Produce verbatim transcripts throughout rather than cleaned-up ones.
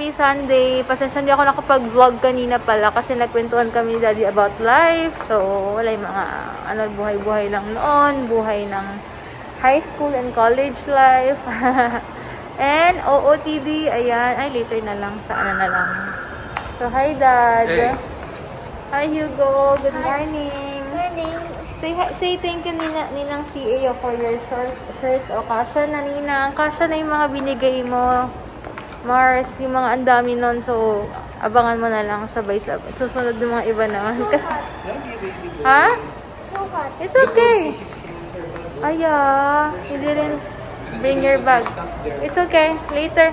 Happy Sunday! Pasensya, hindi ako nakapag-vlog kanina pala kasi nagkwentuhan kami ni Daddy about life. So, wala yung mga ano, buhay-buhay lang noon. Buhay ng high school and college life. And O O T D, ayan. Ay, later na lang. Sa ano na lang. So, hi Dad! Hey. Hi Hugo! Good hi. Morning! Good morning! Say, say thank you Nina, Ninang C A for your short, shirt o kasha na Ninang. Kasha na yung mga binigay mo. Mars, yung mga andami nun, so abangan mo na lang sabay-sabay. Susunod yung mga iba naman. Kasi, ha? It's okay. Aya, you didn't bring your bag. It's okay. Later.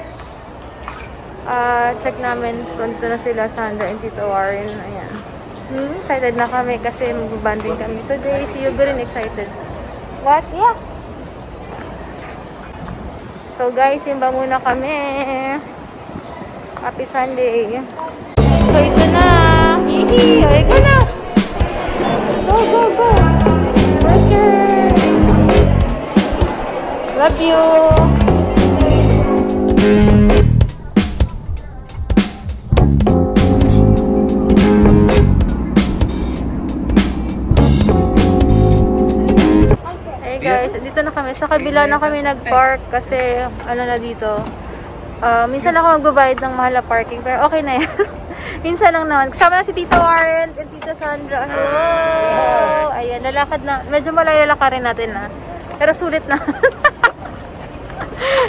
Uh, check namin. Punta na sila, Sandra and Tito Warren. Ayan. Hmm, excited na kami kasi mag-banding kami today. See you very excited. What? Yeah. So guys, simba muna kami. Happy Sunday. So ito na. Hihi, ito na. Go, go, go. Roger. Love you. Sa kabila na kami nag-park kasi ano na dito. Uh, minsan ako magbabayad ng mahal na parking pero okay na yan. Minsan lang naman. Kasama na si Tito Arend and Tita Sandra. Hello! Ayan, lalakad na. Medyo malayo lalakarin natin na. Pero sulit na.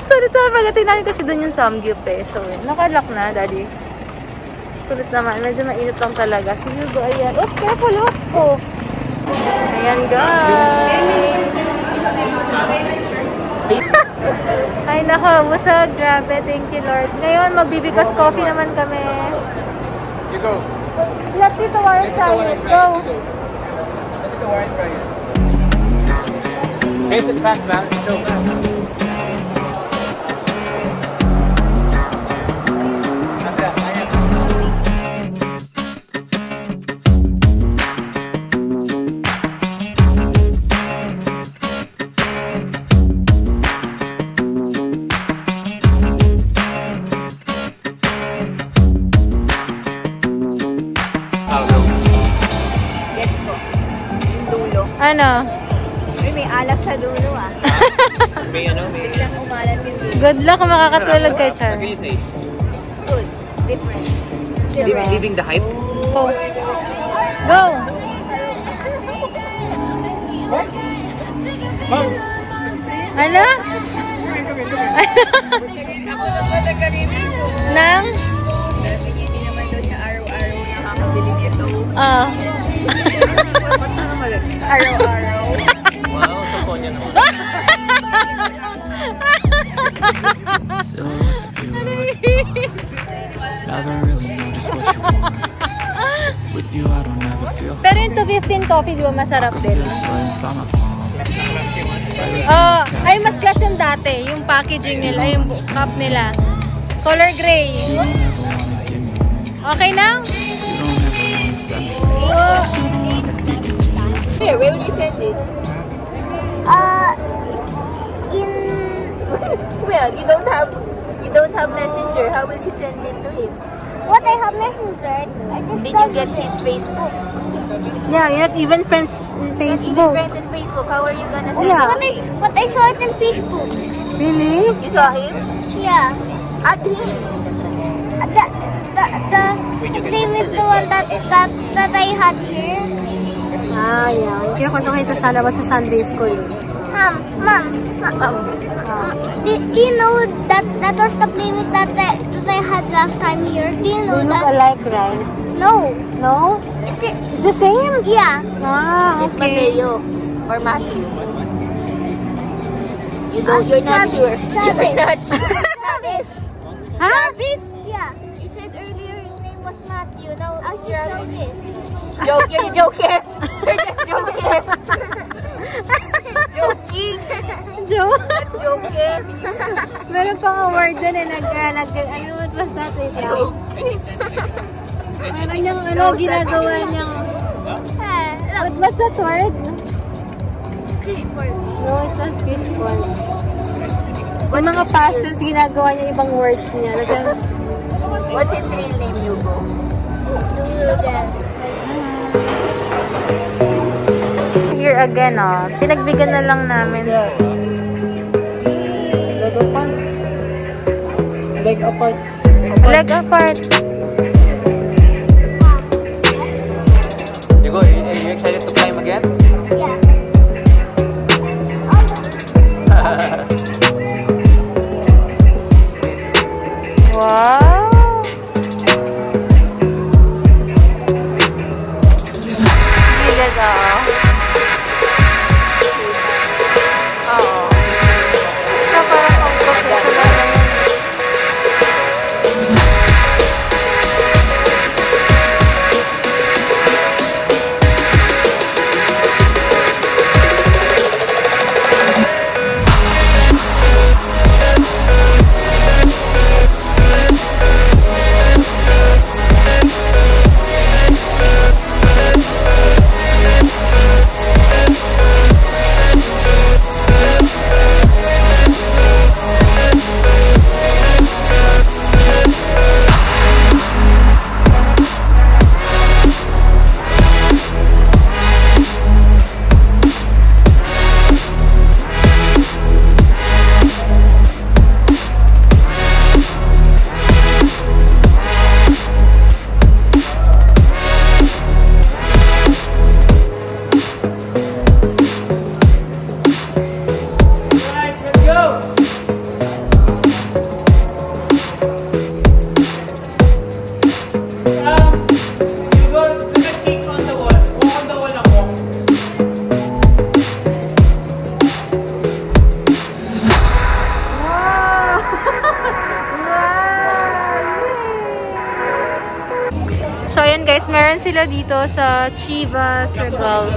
Sulit na pagdating natin kasi dun yung samgyup eh. So, nakalak na, Daddy. Sulit naman. Medyo mainit lang talaga. Si Hugo, ayan. Oops, careful, oops. Oh. Ayan, guys. Ay nako, busog, grabe, thank you Lord. Ngayon magbibigkas coffee naman kami. You go. Let Tito Warren try it. Go. Let Tito Warren try it. Taste it fast, man. It's so fast. Ano? Uy, may alak sa dulo ah. May ano, may... Biglang umalat yung dulo. Good luck kung makakatulog kay Char. What can you say? It's good. Different. Leaving, leaving the hype? Go. Go! What? Mom! Ano? Nang? Sige, hindi naman doon na araw-araw nakakabili nito. Oo. Araw-araw. Wow, toko niya naman. Pero yung two fifteen coffee, di ba masarap din? Oh, ay mas class yung dati. Yung packaging nila, yung cup nila. Color gray. Okay na? Oh. Where will you send it? Uh, in... Well, you don't have... You don't have messenger. How will you send it to him? What? I have messenger? I just Did you get it. His Facebook? Yeah, you're not even friends in Facebook. Not even friends in Facebook. How are you gonna send yeah. it to him? But I saw it in Facebook. Really? You saw him? Yeah. At him? At the... The... The... His name is the one that, that... That I had here. Ah, yeah. Kinakwento kayo sana ba't sa Sunday school? Um, Ma'am, Ma'am, uh, do, do you know that that was the playmate that, that I had last time here? Do you know they that? They look alike, right? No. No? It's, it's the same? Yeah. Ah, okay. It's Mateo or Matthew. You don't, you're not sure. Travis. You're not sure. Travis. Huh? Travis? Yeah. You said earlier his name was Matthew. Now it's Travis. Joke, you're jokers. You're just jokers. Joking. Joke. Joking. Meron pang award dun eh. Ano, what was that eh? Meron niyang ano, ginagawa niyang... What was that word? Fishball. No, it was fishball. Yung mga past tense ginagawa niya, ibang words niya. Like, What's his real name, Hugo? Here again, oh. Pinagbigan na lang namin. Leg apart. Leg apart. Leg apart. Hugo, are you excited to climb again? Yeah. So, ayan guys, meron sila dito sa Chivas Circle.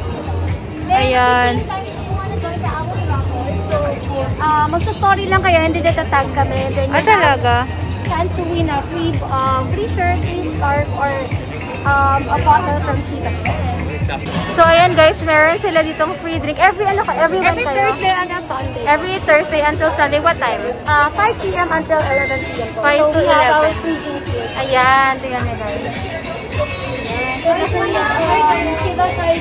Ayan. Uh, Magsa-story lang kayo, hindi natatag kami. Then, ah, talaga? Chance to win a free, um, free shirt, free scarf, or um, a bottle from Chivas. So, ayan guys, meron sila ditong free drink. Every, ano ka, every, every Thursday until Sunday. Every Thursday until Sunday. What time? Uh, five p m until eleven p m five so, to eleven. So, we have our free drinks here. Ayan, tingnan nyo guys. So, this one is on Chivas Bar.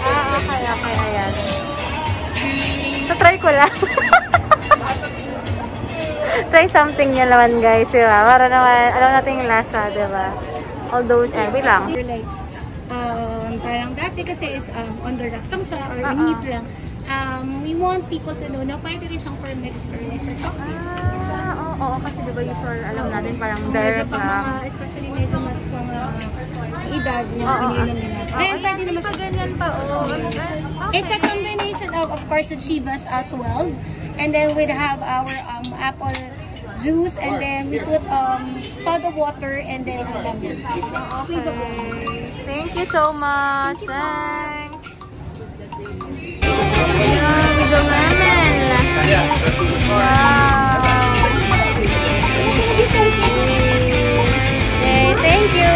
Ah, okay, okay, ayan. So, try ko lang. Try something nyo naman, guys, diba? Para naman, alam natin yung lasa, diba? Although, eh, wait lang. You're like, um, parang dati kasi is um, on the rocks lang siya, or uh-uh. Meat lang. Um, we want people to know na pwede rin siyang for mixed or electric coffees. Ah, oo, oo, kasi diba yung for, alam natin, parang dark lang. Especially medyo mas mga edad na pininom nila. Kaya pwede naman siya. Ganyan pa, oo. It's a combination of, of course, the Chivas at twelve. And then we have our um, apple juice. And then we put um, soda water and then lemon. Okay. Thank you so much. You. Thanks. Ayan, bigo namin. Wow. Okay, thank you.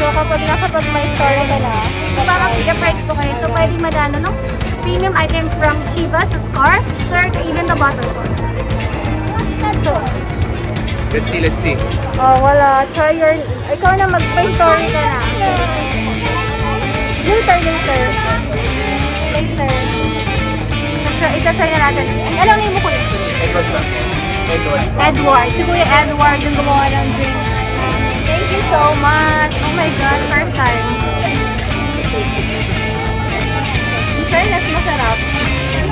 So, kapag nakapag may story ka na, so parang i-price ko kayo. So, pwede madano ng premium item from Chivas, sa scarf, shirt, even the bottle. So, let's see, let's see. Oh, wala. Try your... Ikaw na mag-pay story ka na. Later, later. Later. So, ikasaya natin. Alam niyo mo ko yun? Edward ba? Edward. Edward. Siguro yung Edward yung gumawa ng drink. Thank you so much. Oh my God, first time. In fairness, masarap.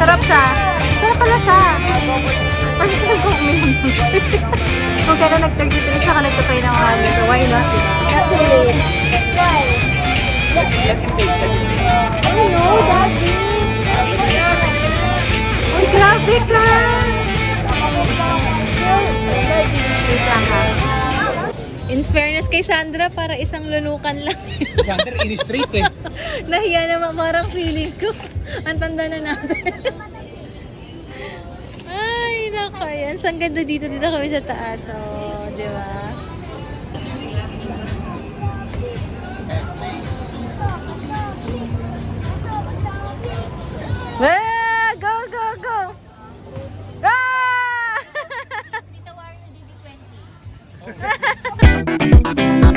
Sarap siya. Sarap pala siya. Pwede siya nag-umin. Kung kaya na nag-tag-tag-tag siya ka nagtapay ng mga nito. Why not? Why? Oh no, daddy. Uy, grabe ka. Wait lang ha. In fairness kay Sandra, para isang lunukan lang. Sandra, illustrate eh. Nahiya naman, parang feeling ko. Ang tanda na natin. Ay, naka yan. Ang ganda dito. Dito kami sa taas. Oh, di ba? Ah, go, go, go! Ah! Tito Warren, nag-ibig Bye.